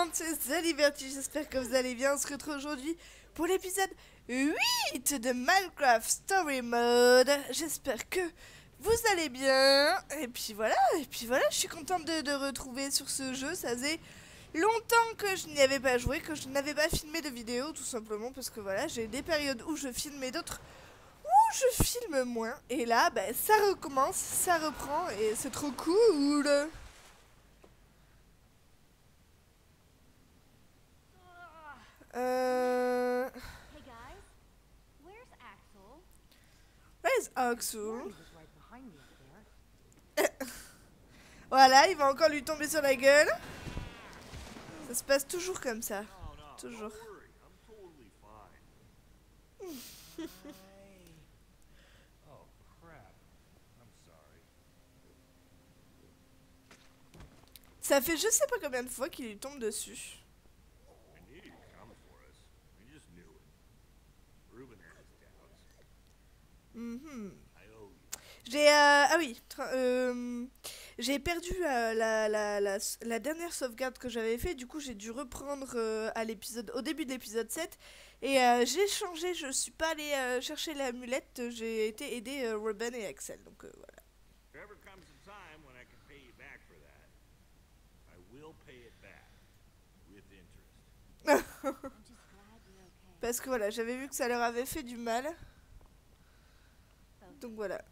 monde, c'est TheLiiberty, j'espère que vous allez bien. On se retrouve aujourd'hui pour l'épisode 8 de Minecraft Story Mode. J'espère que vous allez bien. Et puis voilà, je suis contente de retrouver sur ce jeu. Ça faisait longtemps que je n'y avais pas joué, que je n'avais pas filmé de vidéo, tout simplement. Parce que voilà, j'ai des périodes où je filme et d'autres où je filme moins. Et là, bah, ça recommence, ça reprend et c'est trop cool. Hey guys, where's Axel? Where's Axel? Voilà, il va encore lui tomber sur la gueule. Ça se passe toujours comme ça. Toujours. Ça fait je sais pas combien de fois qu'il lui tombe dessus. J'ai perdu la dernière sauvegarde que j'avais fait. Du coup j'ai dû reprendre au début de l'épisode 7. Et j'ai changé, je suis pas allée chercher l'amulette. J'ai été aider Ruben et Axel. Donc voilà. Parce que voilà, j'avais vu que ça leur avait fait du mal. Donc voilà.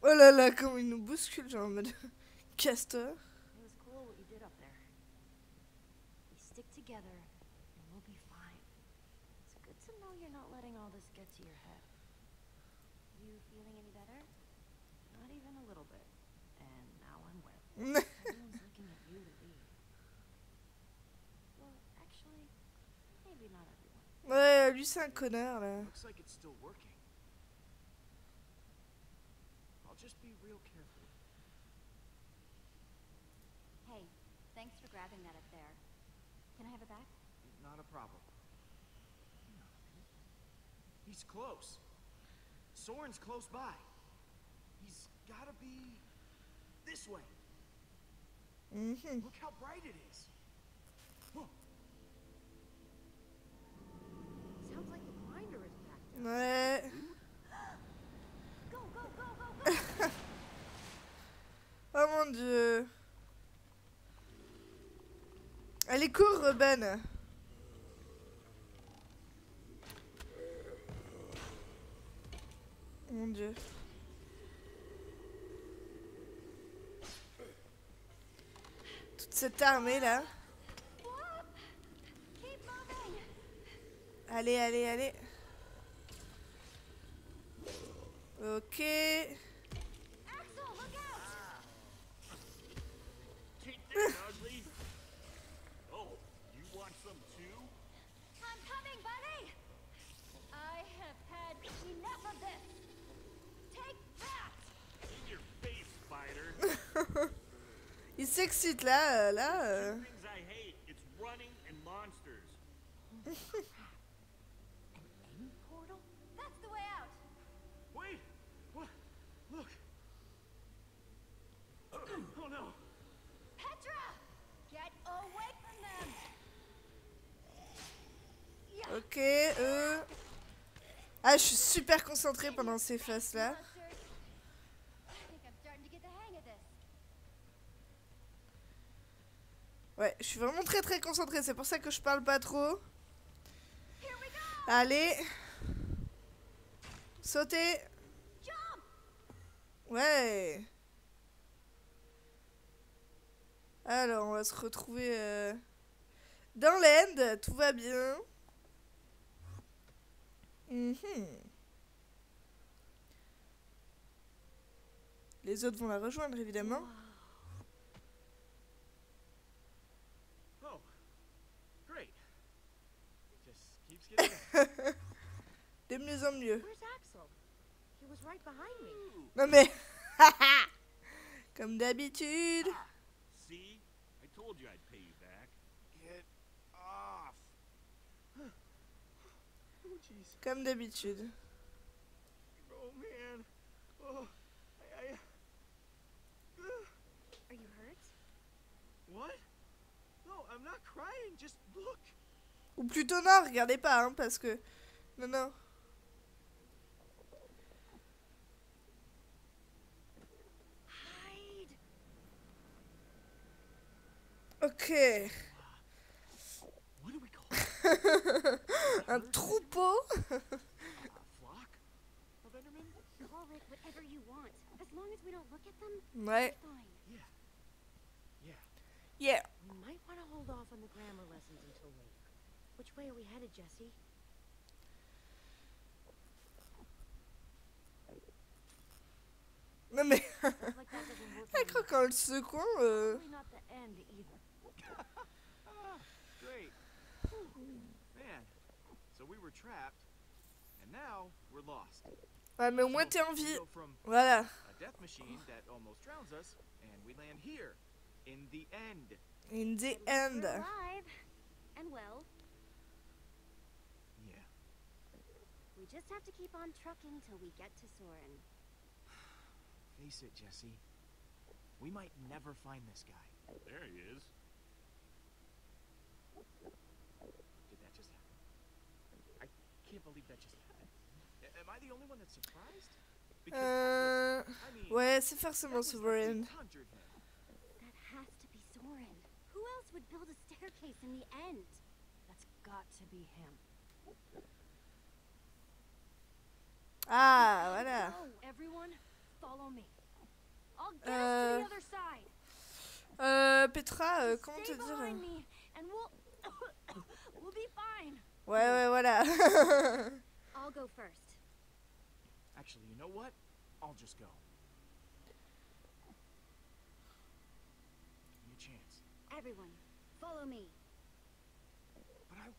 Oh là là, comme il nous bouscule, genre en mode castor. Ouais, lui c'est un connard là. Just be real careful. Hey, thanks for grabbing that up there. Can I have it back? Not a problem. He's close. Soren's close by. He's gotta be this way. Look how bright it is. Whoa. Sounds like the grinder is back there. Ouais. Oh mon dieu. Allez cours Ruben. Mon dieu. Toute cette armée là. Allez, allez, allez. Ok. Il s'excite là, là. Ok, ah, je suis super concentrée pendant ces faces là. Ouais, je suis vraiment très très concentrée, c'est pour ça que je parle pas trop. Allez. Sautez. Ouais. Alors, on va se retrouver dans l'end, tout va bien. Les autres vont la rejoindre, évidemment. De mieux en mieux. Non mais Comme d'habitude. See? I told you I'd pay you back. Get off. Oh, jeez. Comme d'habitude. Oh man. Oh. Are you hurt? What? No, I'm not crying. Just look. Ou plutôt non, regardez pas, hein, parce que non, non. Hide. Ok. What do we call? Un troupeau. Ouais. Yeah. You might want to hold off on the grammar lessons until later. Which way are we headed, Jesse? Non mais elle croit qu'en le secouant. Great. Man. So we were trapped, and now we're lost. Ah mais au moins t'es en vie. Voilà. In the end. In the end. We're alive and well. Yeah. We just have to keep on trucking till we get to Soren. Face it, Jesse. We might never find this guy. There he is. Did that just happen? I can't believe that just happened. Am I the only one that's surprised? Because ouais, c'est forcément Soren. Has to be Soren. Who else would build a staircase in the end? That's got to be him. Ah, voilà. Oh, everyone, follow me. I'll get us to the other side. Petra, comment te dire? And we'll be fine. Ouais, voilà. I'll go first. Actually, you know what? I'll just go. Chance. Everyone, follow me. But I...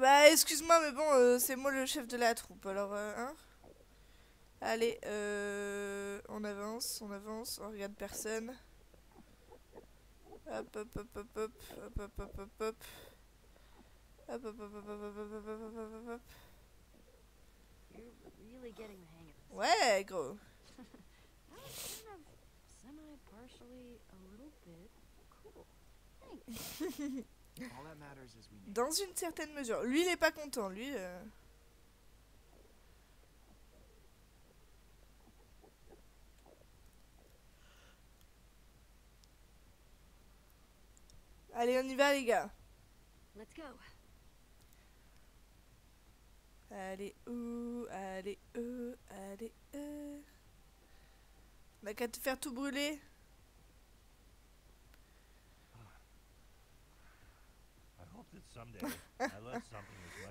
Bah excuse-moi mais bon c'est moi le chef de la troupe alors hein. Allez on avance, on regarde personne. Hop. You're really getting the hang of this. Ouais gros. Dans une certaine mesure. Lui, il est pas content, lui. Allez, on y va, les gars. Allez. On a qu'à te faire tout brûler.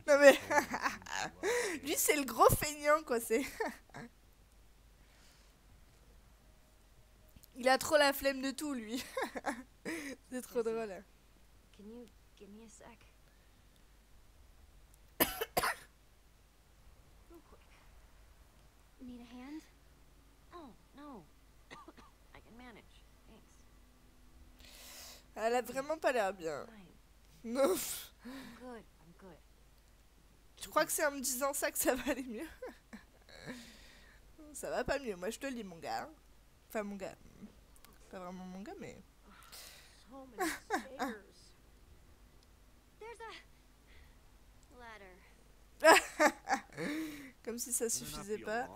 Non mais lui c'est le gros feignant quoi, c'est. Il a trop la flemme de tout lui. C'est trop drôle. Hein. Elle a vraiment pas l'air bien. Non. I'm good. Je crois que c'est en me disant ça que ça va aller mieux. Ça va pas mieux, moi je te le dis mon gars. Enfin mon gars. Pas vraiment mon gars mais... So many stairs. There's a ladder. Comme si ça suffisait pas.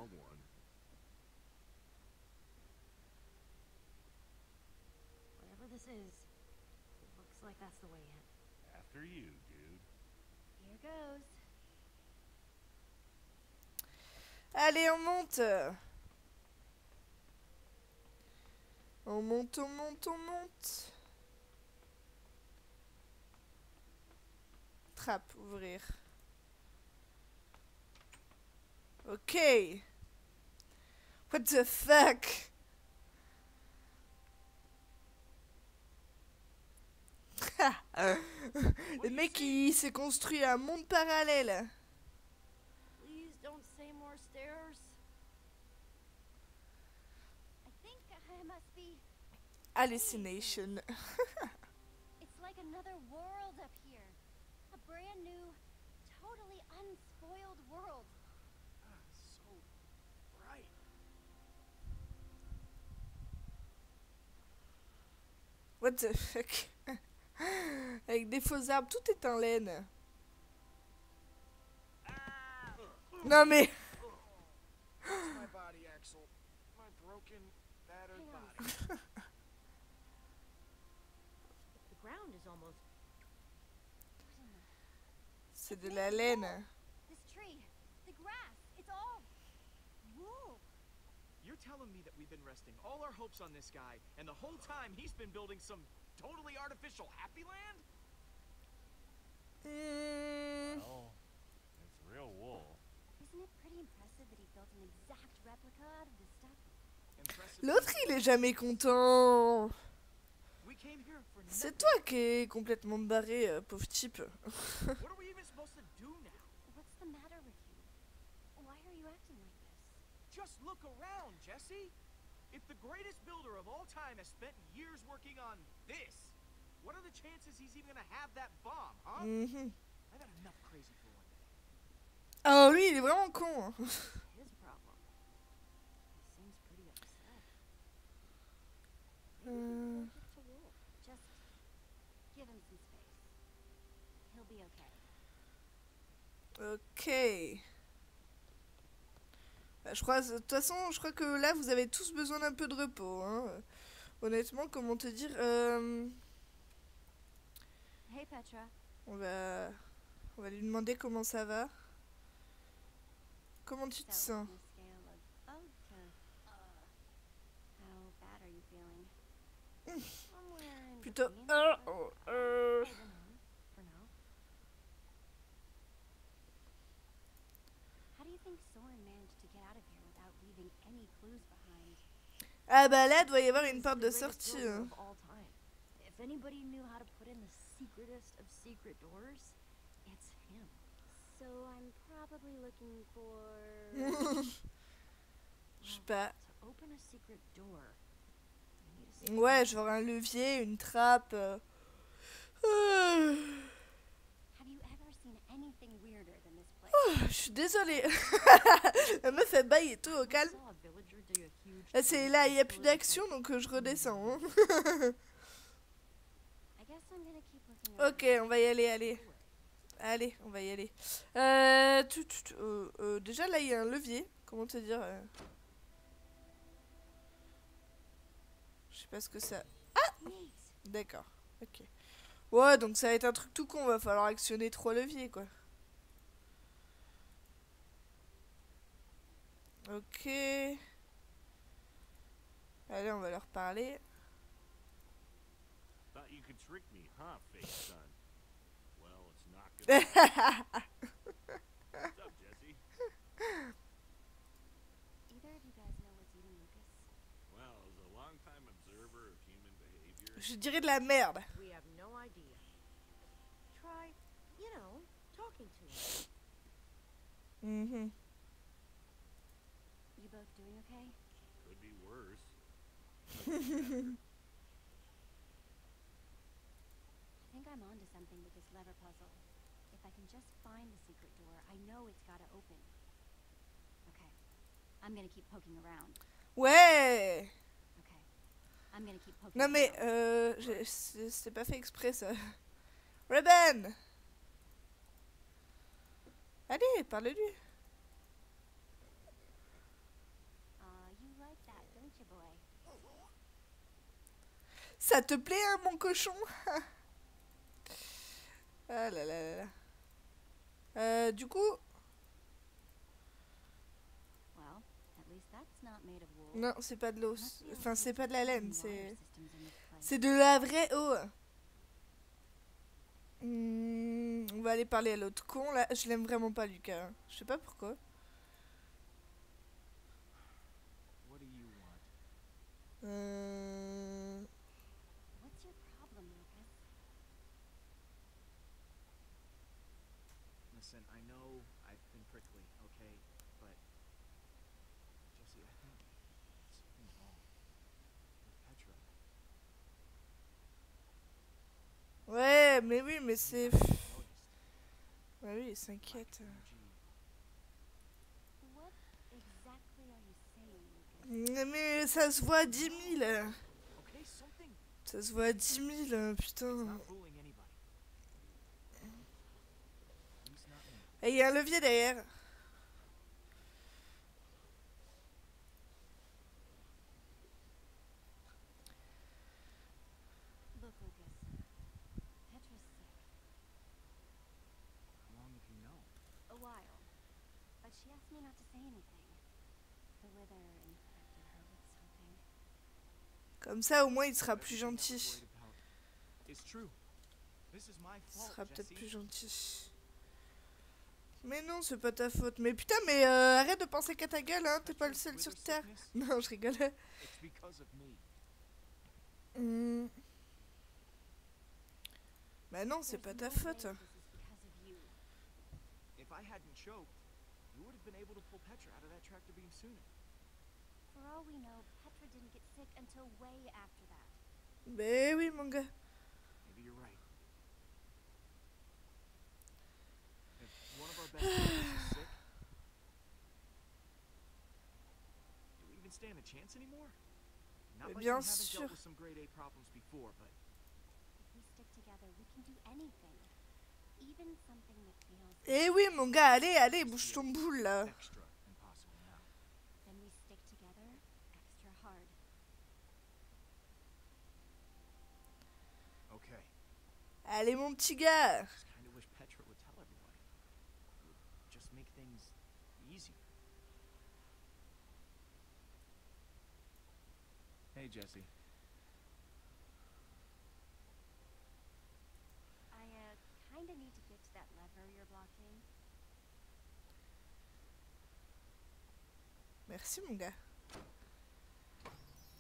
Whatever this is, it looks like that's the way in. Allez, on monte. On monte. Trappe, ouvrir. Ok. What the fuck? Le mec il s'est construit un monde parallèle. hallucination. It's like another world up here. A brand new, totally unspoiled world. So bright. What the fuck? Avec des faux arbres, tout est en laine. Non mais... C'est de la laine. You're telling me that we've been resting all our hopes on this guy, and the whole time he's been building some totally artificial happy land? Well, it's real wool. Isn't it pretty impressive that he built an exact replica out of this stuff? L'autre, il est jamais content. C'est toi qui est complètement barré, pauvre type. Just look around, Jesse. If the greatest builder of all time has spent years working on this, what are the chances he's even gonna have that bomb, huh? Mm-hmm. I got enough crazy for one day. Oh, lui, il est vraiment con. Ok. Bah, je crois, de toute façon, je crois que là, vous avez tous besoin d'un peu de repos. Hein. Honnêtement, comment te dire, Hey Petra. On va lui demander comment ça va. Comment tu te sens? Plutôt. Ah bah là, il doit y avoir une porte de sortie. Hein. Je sais pas. Ouais, genre un levier, une trappe. Oh, je suis désolée. La meuf elle baille et tout au calme. Là, c'est là, il n'y a plus d'action donc je redescends. Hein. Ok, on va y aller, allez. Allez, on va y aller. Déjà là, il y a un levier. Comment te dire Je sais pas ce que ça... Ah! D'accord, ok. Ouais, donc ça va être un truc tout con, va falloir actionner 3 leviers, quoi. Ok. Allez, on va leur parler. Je dirais de la merde. Mm-hmm. Ouais. Non mais c'était pas fait exprès ça. Reuben, allez, parle-lui. Ça te plaît, hein, mon cochon? Ah là là là là. Du coup... Non, c'est pas de l'eau. Enfin, c'est pas de la laine. C'est de la vraie eau. On va aller parler à l'autre con. Là, je l'aime vraiment pas, Lucas. Je sais pas pourquoi. Ouais, mais oui, mais c'est... Bah oui, il s'inquiète. Mais ça se voit à 10 000. Ça se voit à 10 000, putain. Et il y a un levier derrière. Comme ça, au moins, il sera plus gentil. Il sera peut-être plus gentil. Mais non, c'est pas ta faute. Mais putain, mais arrête de penser qu'à ta gueule, hein. T'es pas le seul sur Terre. Non, je rigolais. Bah non, c'est pas ta faute. You would have been able to pull Petra out of that tractor beam sooner. For all we know, Petra didn't get sick until way after that. Ben oui, mon gars. Maybe you're right. If one of our best friends is sick, do we even stand a chance anymore? Not like we haven't dealt with some grade A problems before, but if we stick together, we can do anything. Eh oui mon gars, allez, allez, bouge ton boule là. Allez mon petit gars. Hey Jesse. Merci mon gars.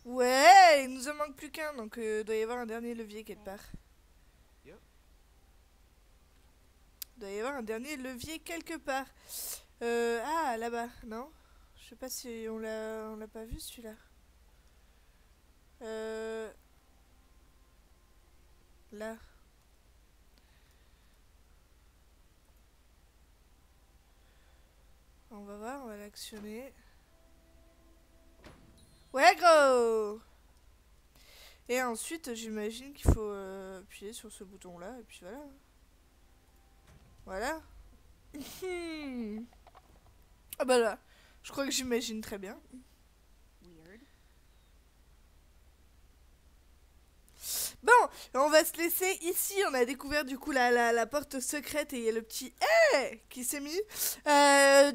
Ouais, il nous en manque plus qu'un, donc doit y avoir un dernier levier quelque part. Doit y avoir un dernier levier quelque part. Ah, là-bas, non? Je sais pas si on l'a pas vu celui-là. Là. On va voir, on va l'actionner. Ouais, gros! Et ensuite, j'imagine qu'il faut appuyer sur ce bouton-là, et puis voilà. Voilà. Ah bah là, je crois que j'imagine très bien. Bon, on va se laisser ici. On a découvert du coup la porte secrète et il y a le petit hey qui s'est mis.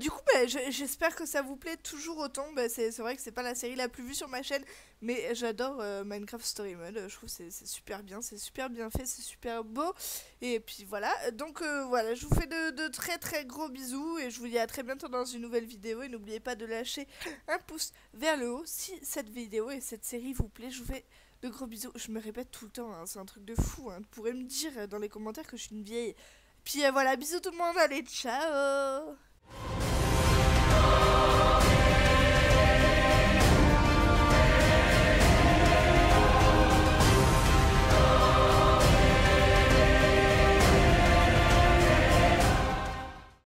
Du coup, bah, j'espère que ça vous plaît toujours autant. Bah, c'est vrai que c'est pas la série la plus vue sur ma chaîne, mais j'adore Minecraft Story Mode. Je trouve que c'est super bien, c'est super bien fait, c'est super beau. Et puis voilà. Donc voilà, je vous fais de très très gros bisous et je vous dis à très bientôt dans une nouvelle vidéo. Et n'oubliez pas de lâcher un pouce vers le haut si cette vidéo et cette série vous plaît. Je vous fais de gros bisous, je me répète tout le temps, hein, c'est un truc de fou, hein. Vous pourrez me dire dans les commentaires que je suis une vieille. Puis voilà, bisous tout le monde, allez, ciao!